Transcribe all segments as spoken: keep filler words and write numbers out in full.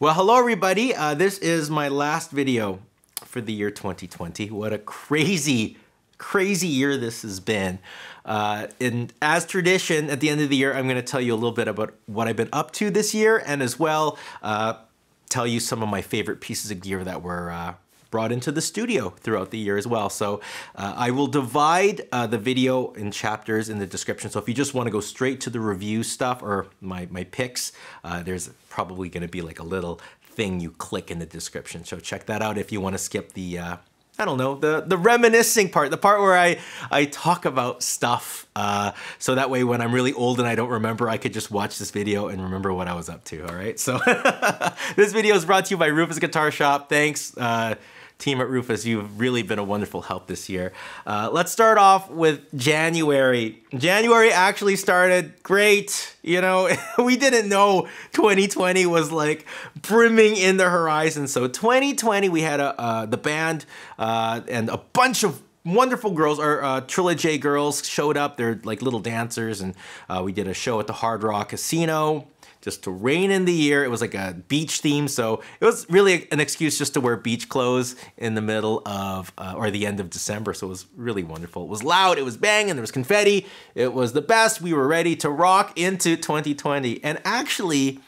Well, hello everybody. Uh, this is my last video for the year twenty twenty. What a crazy, crazy year this has been. Uh, and as tradition, at the end of the year, I'm gonna tell you a little bit about what I've been up to this year, and as well, uh, tell you some of my favorite pieces of gear that were uh, brought into the studio throughout the year as well. So uh, I will divide uh, the video in chapters in the description. So if you just want to go straight to the review stuff or my, my picks, uh, there's probably going to be like a little thing you click in the description. So check that out if you want to skip the, uh, I don't know, the, the reminiscing part, the part where I, I talk about stuff. Uh, so that way when I'm really old and I don't remember, I could just watch this video and remember what I was up to, all right? So this video is brought to you by Rufus Guitar Shop. Thanks. Uh, Team at Rufus, you've really been a wonderful help this year. Uh, let's start off with January. January actually started great. You know, we didn't know twenty twenty was like brimming in the horizon. So twenty twenty, we had a, uh, the band uh, and a bunch of wonderful girls, our uh, Trilogy girls showed up. They're like little dancers, and uh, we did a show at the Hard Rock Casino. Just to rein in the year. It was like a beach theme, so it was really an excuse just to wear beach clothes in the middle of, uh, or the end of December, so it was really wonderful. It was loud, it was banging, there was confetti. It was the best. We were ready to rock into twenty twenty. And actually,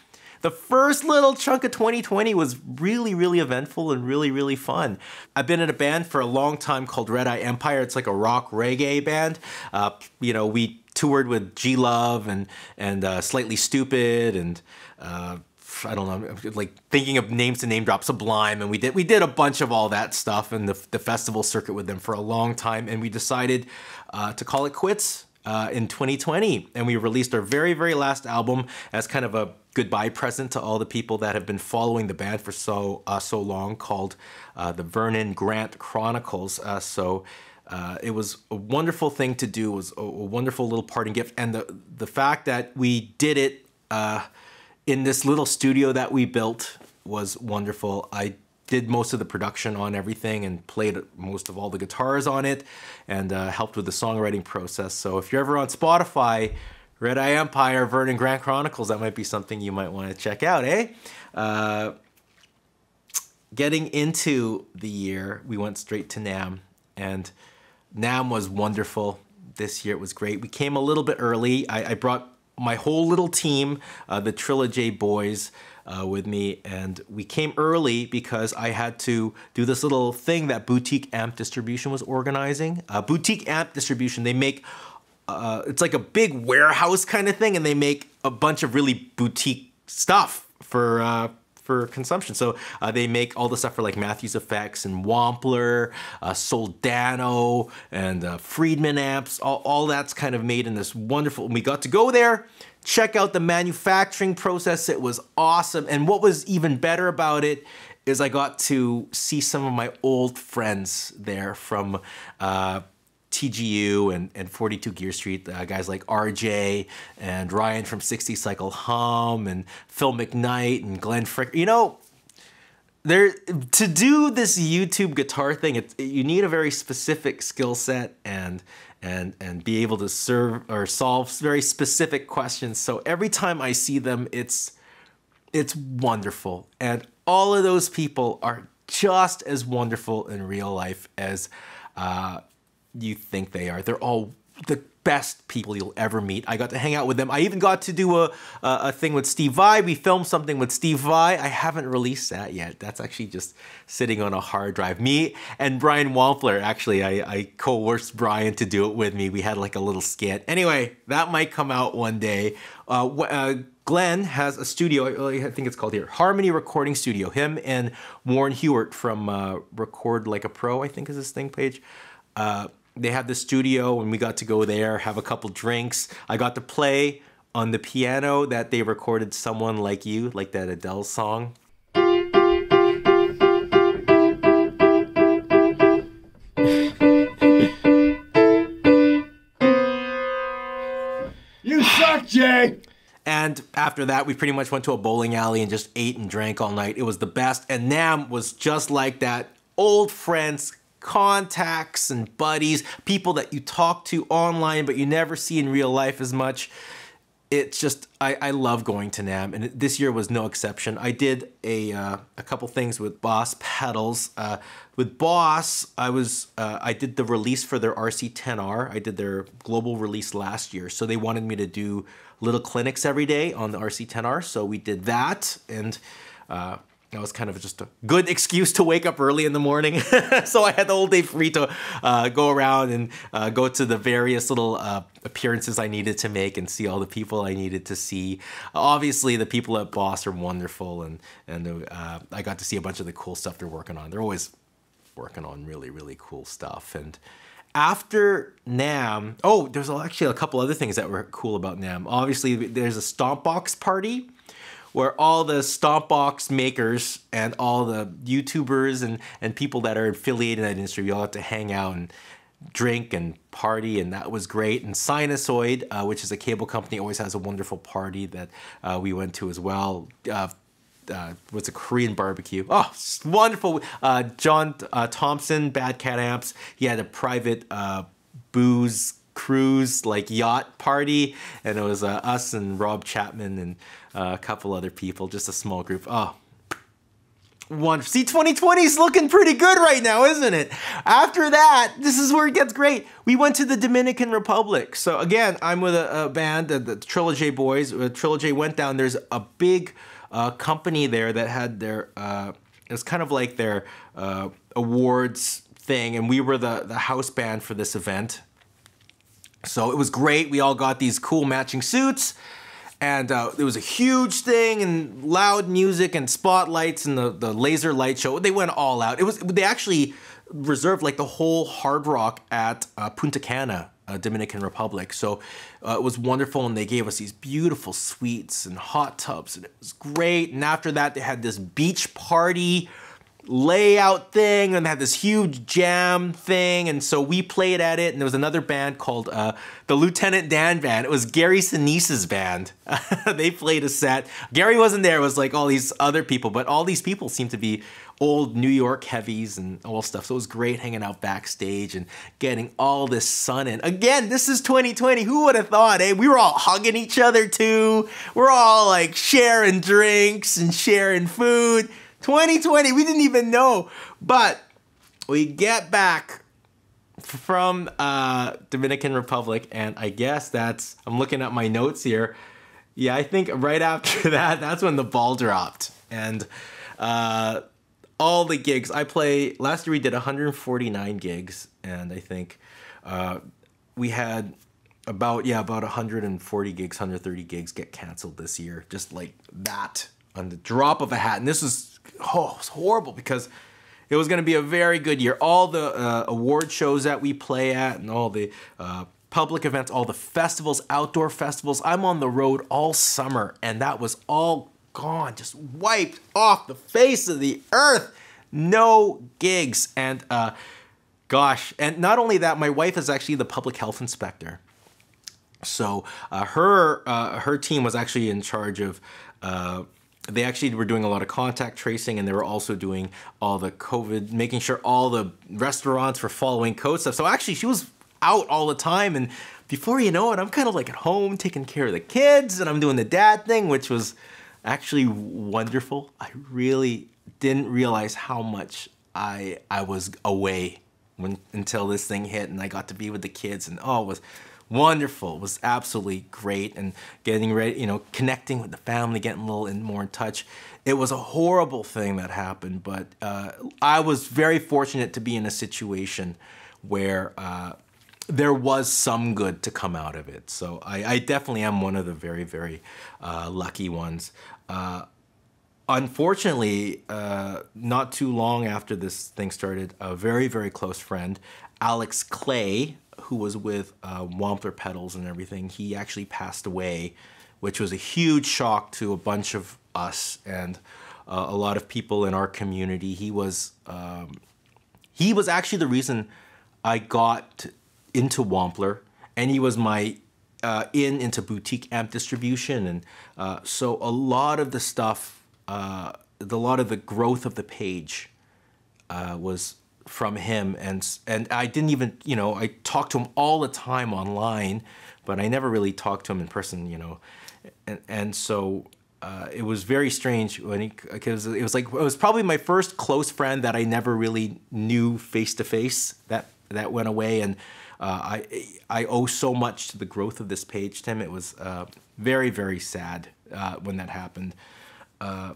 the first little chunk of twenty twenty was really, really eventful and really, really fun. I've been in a band for a long time called Red Eye Empire. It's like a rock reggae band. Uh, you know, we toured with G Love and and uh, Slightly Stupid and uh, I don't know, like thinking of names to name drop, Sublime, and we did we did a bunch of all that stuff and the, the festival circuit with them for a long time, and we decided uh, to call it quits uh, in twenty twenty, and we released our very very last album as kind of a goodbye present to all the people that have been following the band for so uh, so long, called uh, the Vernon Grant Chronicles. Uh, so. Uh, it was a wonderful thing to do. It was a, a wonderful little parting gift. And the, the fact that we did it uh, in this little studio that we built was wonderful. I did most of the production on everything and played most of all the guitars on it, and uh, helped with the songwriting process. So if you're ever on Spotify, Red Eye Empire, Vernon Grant Chronicles, that might be something you might want to check out, eh? Uh, getting into the year, we went straight to NAMM, and NAMM was wonderful. This year it was great. We came a little bit early. I, I brought my whole little team, uh, the Trilogy boys, uh, with me, and we came early because I had to do this little thing that Boutique Amp Distribution was organizing. Uh, Boutique Amp Distribution, they make, uh, it's like a big warehouse kind of thing, and they make a bunch of really boutique stuff for uh, for consumption. So uh, they make all the stuff for like Matthews Effects and Wampler, uh, Soldano, and uh, Friedman amps. All, all that's kind of made in this wonderful, and we got to go there, check out the manufacturing process. It was awesome. And what was even better about it is I got to see some of my old friends there from uh, T G U and, and forty-two Gear Street, uh, guys like R J and Ryan from sixty Cycle Hum and Phil McKnight and Glenn Frick. You know, there to do this YouTube guitar thing, it, it, you need a very specific skill set and and and be able to serve or solve very specific questions. So every time I see them, it's it's wonderful, and all of those people are just as wonderful in real life as uh, you think they are. They're all the best people you'll ever meet. I got to hang out with them. I even got to do a, a, a thing with Steve Vai. We filmed something with Steve Vai. I haven't released that yet. That's actually just sitting on a hard drive. Me and Brian Wampler, actually, I, I coerced Brian to do it with me. We had like a little skit. Anyway, that might come out one day. Uh, uh, Glenn has a studio, I think it's called here, Harmony Recording Studio. Him and Warren Hewitt from uh, Record Like a Pro, I think is his thing page. Uh, They had the studio, and we got to go there, have a couple drinks. I got to play on the piano that they recorded Someone Like You, like that Adele song. You suck, Jay! And after that, we pretty much went to a bowling alley and just ate and drank all night. It was the best, and NAMM was just like that. Old friends, contacts and buddies, people that you talk to online but you never see in real life as much. it's just, I, I love going to NAMM, and this year was no exception. I did a, uh, a couple things with Boss pedals. Uh, with Boss, I was uh, I did the release for their R C ten R. I did their global release last year, so they wanted me to do little clinics every day on the R C ten R, so we did that, and uh, that was kind of just a good excuse to wake up early in the morning. So I had the whole day free to uh, go around and uh, go to the various little uh, appearances I needed to make and see all the people I needed to see. Obviously, the people at Boss are wonderful, and, and uh, I got to see a bunch of the cool stuff they're working on. They're always working on really, really cool stuff. And after NAMM, oh, there's actually a couple other things that were cool about NAMM. Obviously, there's a Stompbox party, where all the Stompbox makers and all the YouTubers and, and people that are affiliated in that industry, we all had to hang out and drink and party, and that was great. And Sinusoid, uh, which is a cable company, always has a wonderful party that uh, we went to as well. Uh, uh, what's a Korean barbecue? Oh, wonderful. Uh, John uh, Thompson, Bad Cat Amps, he had a private uh, booze cruise, like yacht party, and it was uh, us and Rob Chapman and uh, a couple other people, just a small group. Oh, wonderful. See, twenty twenty is looking pretty good right now, isn't it? After that, this is where it gets great. We went to the Dominican Republic. So again, I'm with a, a band, the, the Trilogy Boys. Uh, Trilogy went down. There's a big uh, company there that had their, uh, it was kind of like their uh, awards thing, and we were the, the house band for this event. So it was great. We all got these cool matching suits, and uh, it was a huge thing, and loud music and spotlights and the, the laser light show. They went all out. It was, they actually reserved like the whole Hard Rock at uh, Punta Cana, uh, Dominican Republic. So uh, it was wonderful, and they gave us these beautiful suites and hot tubs, and it was great. And after that, they had this beach party layout thing, and they had this huge jam thing, and so we played at it, and there was another band called uh, the Lieutenant Dan Band. It was Gary Sinise's band. They played a set. Gary wasn't there, it was like all these other people, but all these people seemed to be old New York heavies and all stuff, so it was great hanging out backstage and getting all this sun in. Again, this is twenty twenty, who would have thought, eh? We were all hugging each other too. We're all like sharing drinks and sharing food. twenty twenty, we didn't even know, but we get back from uh, Dominican Republic, and I guess that's, I'm looking at my notes here. Yeah, I think right after that, that's when the ball dropped, and uh, all the gigs I play, last year we did one hundred forty-nine gigs, and I think uh, we had about, yeah, about one hundred forty gigs, one hundred thirty gigs get canceled this year, just like that, on the drop of a hat. And this was, oh, it was horrible, because it was going to be a very good year. All the uh, award shows that we play at, and all the uh, public events, all the festivals, outdoor festivals. I'm on the road all summer, and that was all gone, just wiped off the face of the earth. No gigs. And uh, gosh, and not only that, my wife is actually the public health inspector. So uh, her, uh, her team was actually in charge of... Uh, They actually were doing a lot of contact tracing, and they were also doing all the COVID, making sure all the restaurants were following code stuff. So actually she was out all the time, and before you know it, I'm kind of like at home taking care of the kids, and I'm doing the dad thing, which was actually wonderful. I really didn't realize how much I I was away when until this thing hit, and I got to be with the kids, and oh, it was wonderful. It was absolutely great, and getting ready, you know, connecting with the family, getting a little in, more in touch. It was a horrible thing that happened, but uh, I was very fortunate to be in a situation where uh, there was some good to come out of it. So I, I definitely am one of the very, very uh, lucky ones. Uh, unfortunately, uh, not too long after this thing started, a very, very close friend, Alex Clay, who was with uh, Wampler pedals and everything, he actually passed away, which was a huge shock to a bunch of us and uh, a lot of people in our community. He was um, he was actually the reason I got into Wampler, and he was my uh, in into Boutique Amp Distribution, and uh, so a lot of the stuff, uh, the, a lot of the growth of the page uh, was from him, and and I didn't even, you know, I talked to him all the time online but I never really talked to him in person, you know. And, and so uh, it was very strange when he, because it was like, it was probably my first close friend that I never really knew face to face that, that went away. And uh, I, I owe so much to the growth of this page, Tim. It was uh, very, very sad uh, when that happened. Uh,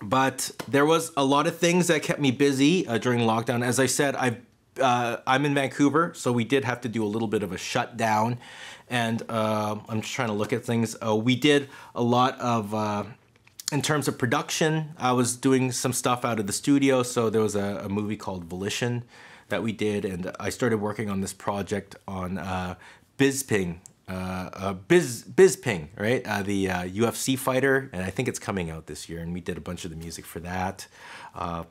but there was a lot of things that kept me busy uh, during lockdown. As I said, I've Uh, I'm in Vancouver, so we did have to do a little bit of a shutdown, and uh, I'm just trying to look at things. Uh, we did a lot of, uh, in terms of production, I was doing some stuff out of the studio, so there was a, a movie called Volition that we did, and I started working on this project on uh, Bisping, uh, uh, Biz, Bisping, right? Uh, the uh, U F C fighter, and I think it's coming out this year, and we did a bunch of the music for that. Uh,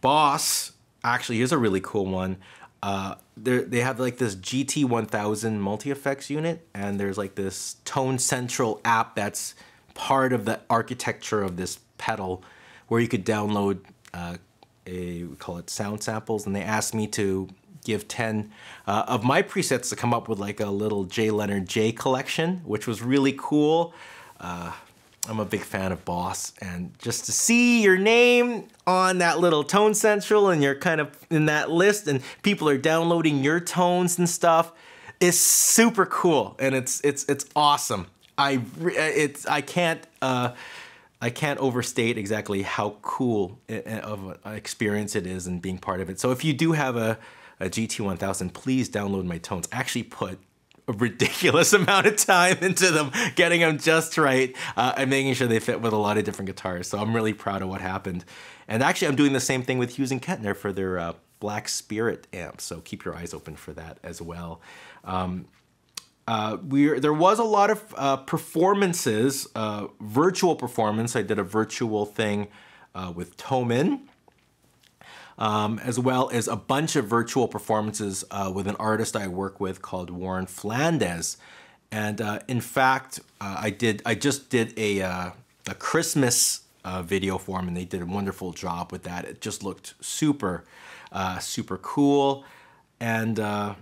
Boss. Actually, here's a really cool one. Uh, they have like this G T one thousand multi-effects unit, and there's like this Tone Central app that's part of the architecture of this pedal, where you could download, uh, a, we call it sound samples, and they asked me to give ten uh, of my presets to come up with like a little J. Leonard J collection, which was really cool. Uh, I'm a big fan of Boss, and just to see your name on that little Tone Central and you're kind of in that list and people are downloading your tones and stuff is super cool, and it's it's it's awesome. I it's I can't uh, I can't overstate exactly how cool it, of an experience it is and being part of it. So if you do have a, a G T one thousand, please download my tones. Actually put a ridiculous amount of time into them, getting them just right, uh, and making sure they fit with a lot of different guitars. So I'm really proud of what happened. And actually, I'm doing the same thing with Hughes and Kettner for their uh, Black Spirit amp. So keep your eyes open for that as well. Um, uh, we there was a lot of uh, performances, uh, virtual performance. I did a virtual thing uh, with Tomin. Um, as well as a bunch of virtual performances uh, with an artist I work with called Warren Flanders, and uh, in fact, uh, I did I just did a uh, a Christmas uh, video for him, and they did a wonderful job with that. It just looked super uh, super cool, and uh,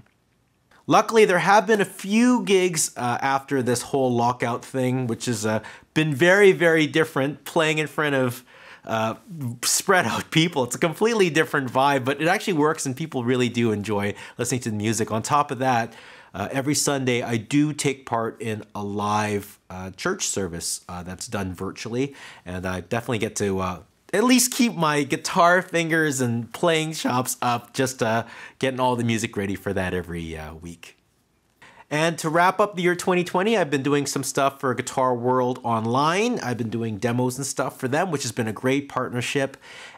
luckily there have been a few gigs uh, after this whole lockout thing, which has uh, been very very different. Playing in front of Uh, spread out people. It's a completely different vibe, but it actually works, and people really do enjoy listening to the music. On top of that, uh, every Sunday I do take part in a live uh, church service uh, that's done virtually, and I definitely get to uh, at least keep my guitar fingers and playing chops up, just uh, getting all the music ready for that every uh, week. And to wrap up the year twenty twenty, I've been doing some stuff for Guitar World Online. I've been doing demos and stuff for them, which has been a great partnership.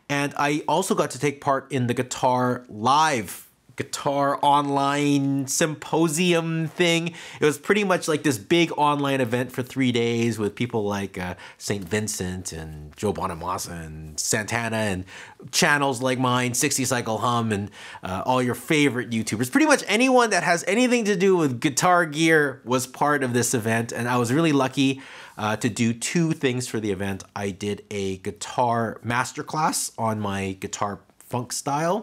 And I also got to take part in the Guitar Live, Guitar Online Symposium thing. It was pretty much like this big online event for three days with people like uh, Saint Vincent and Joe Bonamassa and Santana and channels like mine, sixty cycle hum, and uh, all your favorite YouTubers. Pretty much anyone that has anything to do with guitar gear was part of this event, and I was really lucky uh, to do two things for the event. I did a guitar masterclass on my guitar funk style,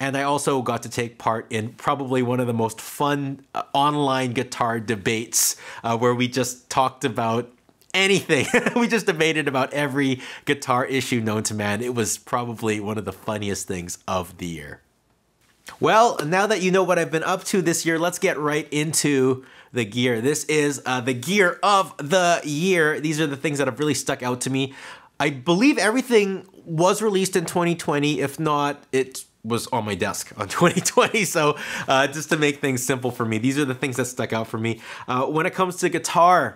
and I also got to take part in probably one of the most fun uh, online guitar debates uh, where we just talked about anything. We just debated about every guitar issue known to man. It was probably one of the funniest things of the year. Well, now that you know what I've been up to this year, let's get right into the gear. This is uh, the gear of the year. These are the things that have really stuck out to me. I believe everything was released in twenty twenty. If not, it's was on my desk on twenty twenty. So uh, just to make things simple for me, these are the things that stuck out for me. Uh, when it comes to guitar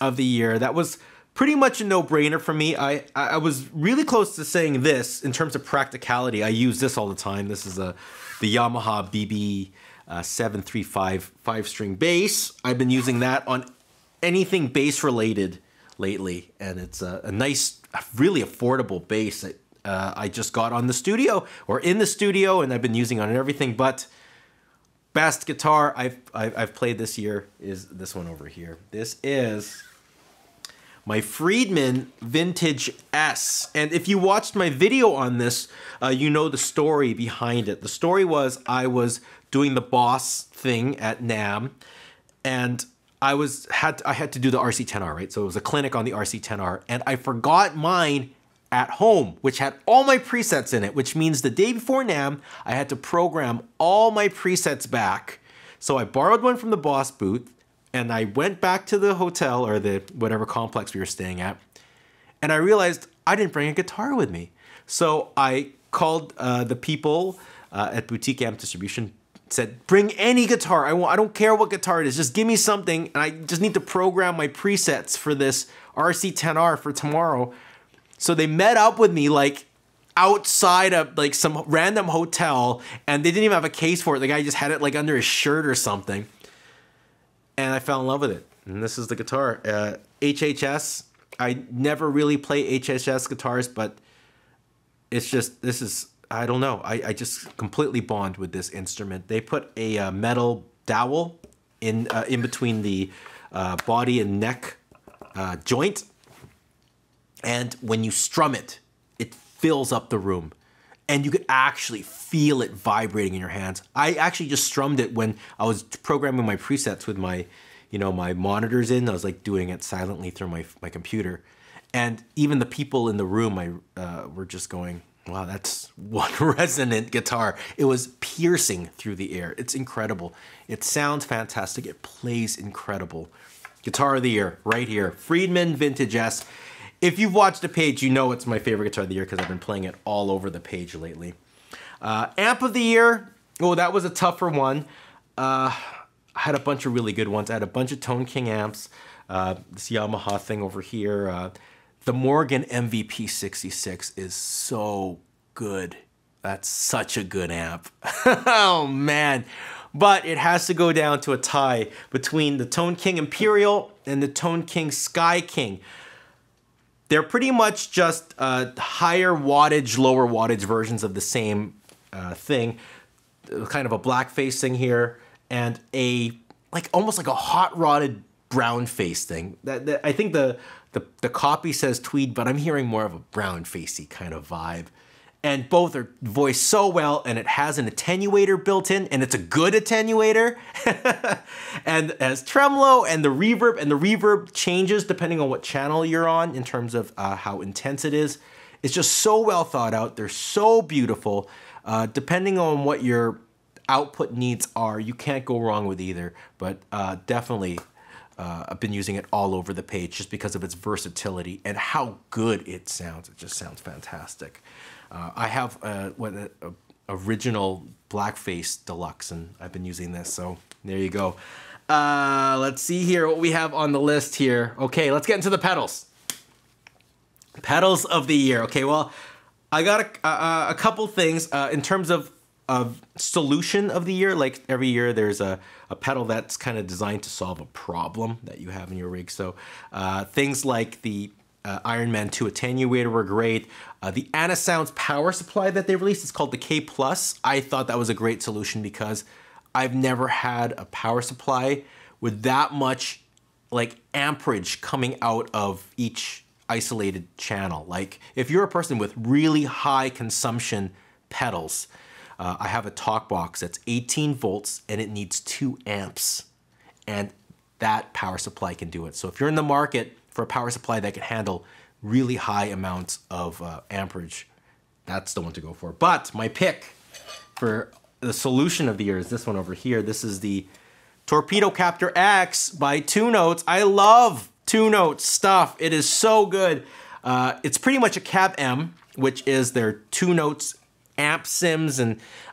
of the year, that was pretty much a no-brainer for me. I, I was really close to saying this in terms of practicality. I use this all the time. This is a, the Yamaha B B uh, seven three five five-string bass. I've been using that on anything bass-related lately, and it's a, a nice, really affordable bass. It, Uh, I just got on the studio or in the studio, and I've been using on everything. But best guitar I've, I've, I've played this year is this one over here. This is my Friedman Vintage S. And if you watched my video on this, uh, you know the story behind it. The story was I was doing the Boss thing at NAMM, and I was had to, I had to do the R C ten R, right? So it was a clinic on the R C ten R, and I forgot mine at home, which had all my presets in it, which means the day before NAMM, I had to program all my presets back. So I borrowed one from the Boss booth, and I went back to the hotel or the whatever complex we were staying at, and I realized I didn't bring a guitar with me. So I called uh, the people uh, at Boutique Amp Distribution, said, bring any guitar. I, want, I don't care what guitar it is. Just give me something. And I just need to program my presets for this R C ten R for tomorrow. So they met up with me like outside of like some random hotel, and they didn't even have a case for it. The guy just had it like under his shirt or something. And I fell in love with it. And this is the guitar. Uh, H H S. I never really play H H S guitars, but it's just, this is, I don't know. I, I just completely bond with this instrument. They put a uh, metal dowel in uh, in between the uh, body and neck uh, joint. And when you strum it, it fills up the room. And you could actually feel it vibrating in your hands. I actually just strummed it when I was programming my presets with my, you know, my monitors in. I was like doing it silently through my, my computer. And even the people in the room I, uh, were just going, wow, that's one resonant guitar. It was piercing through the air. It's incredible. It sounds fantastic. It plays incredible. Guitar of the year, right here. Friedman Vintage S. If you've watched the page, you know it's my favorite guitar of the year because I've been playing it all over the page lately. Uh, amp of the year. Oh, that was a tougher one. Uh, I had a bunch of really good ones. I had a bunch of Tone King amps. Uh, this Yamaha thing over here. Uh, The Morgan M V P sixty-six is so good. That's such a good amp. Oh man. But it has to go down to a tie between the Tone King Imperial and the Tone King Sky King. They're pretty much just uh, higher wattage, lower wattage versions of the same uh, thing. Kind of a black face thing here and a, like almost like a hot rodded brown face thing. That, that I think the, The, the copy says tweed, but I'm hearing more of a brown facey kind of vibe. And both are voiced so well, and it has an attenuator built in, and it's a good attenuator. And it has tremolo and the reverb, and the reverb changes depending on what channel you're on in terms of uh, how intense it is. It's just so well thought out. They're so beautiful. Uh, depending on what your output needs are, you can't go wrong with either, but uh, definitely Uh, I've been using it all over the page just because of its versatility and how good it sounds. It just sounds fantastic. Uh, I have a, what, a, a original Blackface Deluxe, and I've been using this, so there you go. Uh, let's see here what we have on the list here. Okay, let's get into the pedals. Pedals of the year. Okay, well, I got a, a, a couple things uh, in terms of Of solution of the year. Like every year there's a, a pedal that's kind of designed to solve a problem that you have in your rig. So uh, things like the uh, Iron Man two attenuator were great. Uh, the Anasounds power supply that they released is called the K plus. I thought that was a great solution because I've never had a power supply with that much like amperage coming out of each isolated channel. Like if you're a person with really high consumption pedals, Uh, I have a Talkbox that's eighteen volts and it needs two amps, and that power supply can do it. So if you're in the market for a power supply that can handle really high amounts of uh, amperage, that's the one to go for. But my pick for the solution of the year is this one over here. This is the Torpedo Captor X by Two Notes. I love Two Notes stuff. It is so good. Uh, it's pretty much a Cab M, which is their Two Notes amp sims and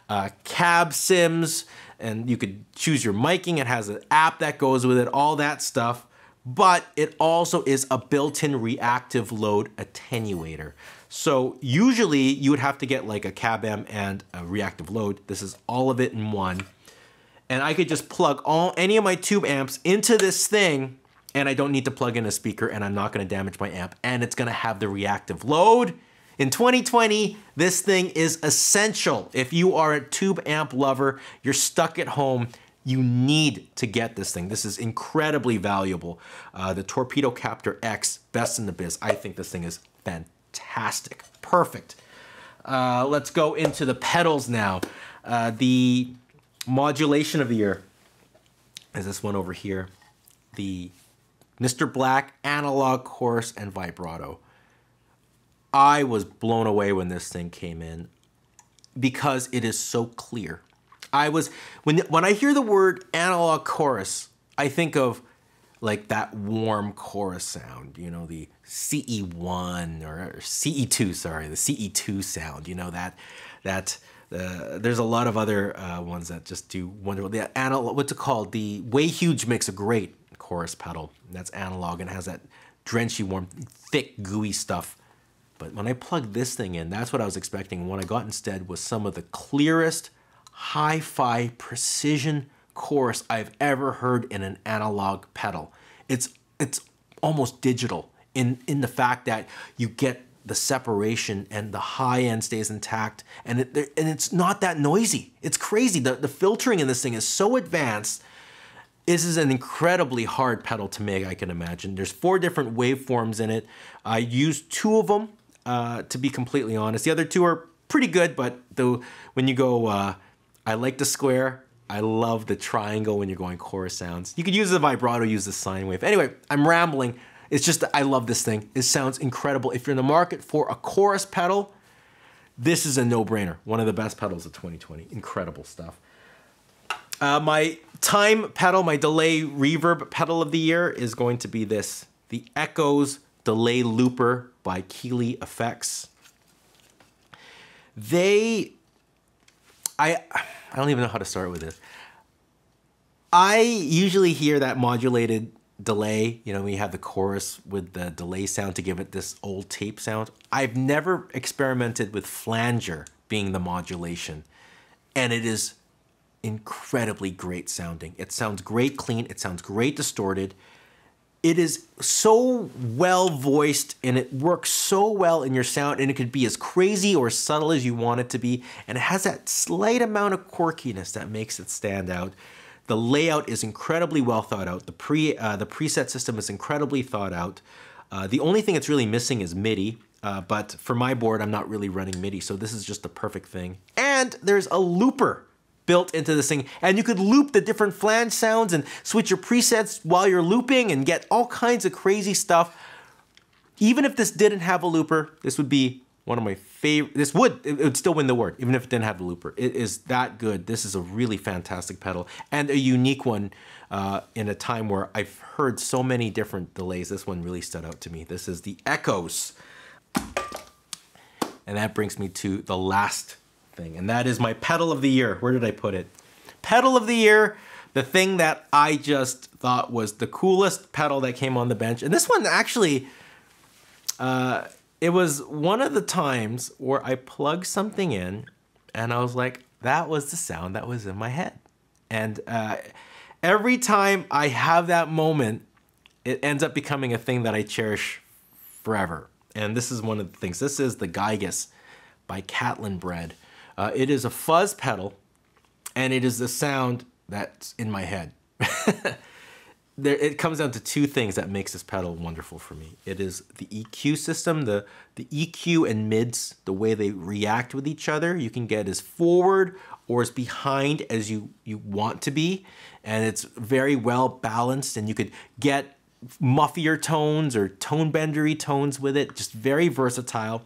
uh, cab sims, and you could choose your miking. It has an app that goes with it, all that stuff, but it also is a built-in reactive load attenuator. So usually you would have to get like a cab M and a reactive load. This is all of it in one. And I could just plug all any of my tube amps into this thing, and I don't need to plug in a speaker, and I'm not gonna damage my amp, and it's gonna have the reactive load. In twenty twenty, this thing is essential. If you are a tube amp lover, you're stuck at home, you need to get this thing. This is incredibly valuable. Uh, the Torpedo Captor X, best in the biz. I think this thing is fantastic, perfect. Uh, let's go into the pedals now. Uh, the modulation of the year. is this one over here, the Mister Black Analog Chorus and Vibrato. I was blown away when this thing came in because it is so clear. I was, when, when I hear the word analog chorus, I think of like that warm chorus sound, you know, the C E one or C E two, sorry, the C E two sound, you know, that, that, uh, there's a lot of other uh, ones that just do wonderful. The analog, what's it called? The Way Huge makes a great chorus pedal. That's analog and has that drenchy, warm, thick, gooey stuff. But when I plugged this thing in, that's what I was expecting. What I got instead was some of the clearest hi-fi precision chorus I've ever heard in an analog pedal. It's it's almost digital in, in the fact that you get the separation and the high end stays intact, and it, and it's not that noisy. It's crazy. The, the filtering in this thing is so advanced. This is an incredibly hard pedal to make, I can imagine. There's four different waveforms in it. I used two of them, uh, to be completely honest. The other two are pretty good, but the, when you go, uh, I like the square, I love the triangle when you're going chorus sounds. You could use the vibrato, use the sine wave. Anyway, I'm rambling. It's just, I love this thing. It sounds incredible. If you're in the market for a chorus pedal, this is a no-brainer. One of the best pedals of twenty twenty. Incredible stuff. Uh, my time pedal, my delay reverb pedal of the year is going to be this, the Echoes Delay Looper by Keeley Effects. They, I, I don't even know how to start with this. I usually hear that modulated delay, you know, we have the chorus with the delay sound to give it this old tape sound. I've never experimented with flanger being the modulation, and it is incredibly great sounding. It sounds great clean, it sounds great distorted. It is so well voiced and it works so well in your sound, and it could be as crazy or subtle as you want it to be, and it has that slight amount of quirkiness that makes it stand out. The layout is incredibly well thought out. The pre uh, the preset system is incredibly thought out. Uh, the only thing that's really missing is MIDI, uh, but for my board, I'm not really running MIDI, so this is just the perfect thing. And there's a looper built into this thing, and you could loop the different flange sounds and switch your presets while you're looping and get all kinds of crazy stuff. Even if this didn't have a looper, this would be one of my favorite, this would, it would still win the award, even if it didn't have the looper. It is that good. This is a really fantastic pedal and a unique one uh, in a time where I've heard so many different delays. This one really stood out to me. This is the Echoes. And that brings me to the last thing, and that is my pedal of the year. Where did I put it? Pedal of the year, the thing that I just thought was the coolest pedal that came on the bench. And this one actually, uh, it was one of the times where I plugged something in and I was like, that was the sound that was in my head. And uh, every time I have that moment, it ends up becoming a thing that I cherish forever. And this is one of the things. This is the Giygas by Catalinbread. Uh, it is a fuzz pedal, and it is the sound that's in my head. There, it comes down to two things that makes this pedal wonderful for me. It is the E Q system, the, the E Q and mids, the way they react with each other. You can get as forward or as behind as you, you want to be. And it's very well balanced, and you could get muffier tones or tone bendery tones with it. Just very versatile.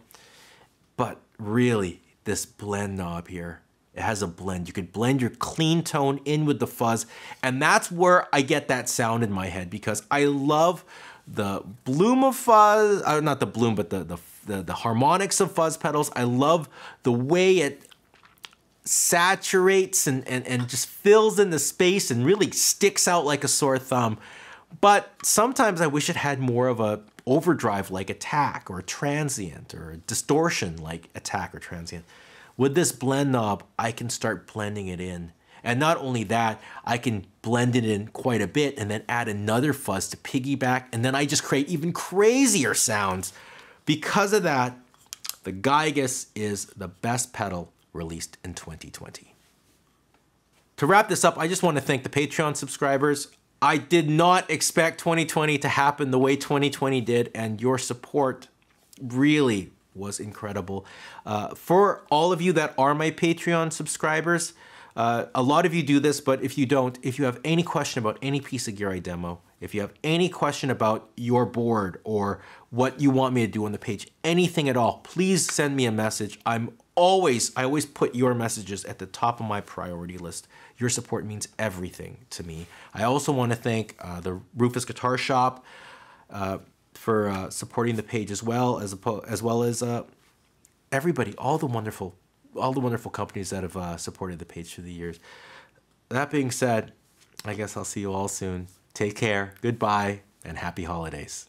But really, this blend knob here, it has a blend. You could blend your clean tone in with the fuzz, and that's where I get that sound in my head, because I love the bloom of fuzz, uh, not the bloom, but the, the, the, the harmonics of fuzz pedals. I love the way it saturates and, and, and just fills in the space and really sticks out like a sore thumb. But sometimes I wish it had more of a overdrive-like attack or transient, or distortion-like attack or transient. With this blend knob, I can start blending it in. And not only that, I can blend it in quite a bit and then add another fuzz to piggyback, and then I just create even crazier sounds. Because of that, the Giygas is the best pedal released in twenty twenty. To wrap this up, I just want to thank the Patreon subscribers. I did not expect twenty twenty to happen the way twenty twenty did, and your support really was incredible. Uh, for all of you that are my Patreon subscribers, Uh, a lot of you do this, but if you don't, if you have any question about any piece of gear I demo, if you have any question about your board or what you want me to do on the page, anything at all, please send me a message. I'm always, I always put your messages at the top of my priority list. Your support means everything to me. I also want to thank uh, the Rufus Guitar Shop uh, for uh, supporting the page as well, as, as well as uh, everybody, all the wonderful, all the wonderful companies that have uh, supported the page through the years. That being said, I guess I'll see you all soon. Take care, goodbye, and happy holidays.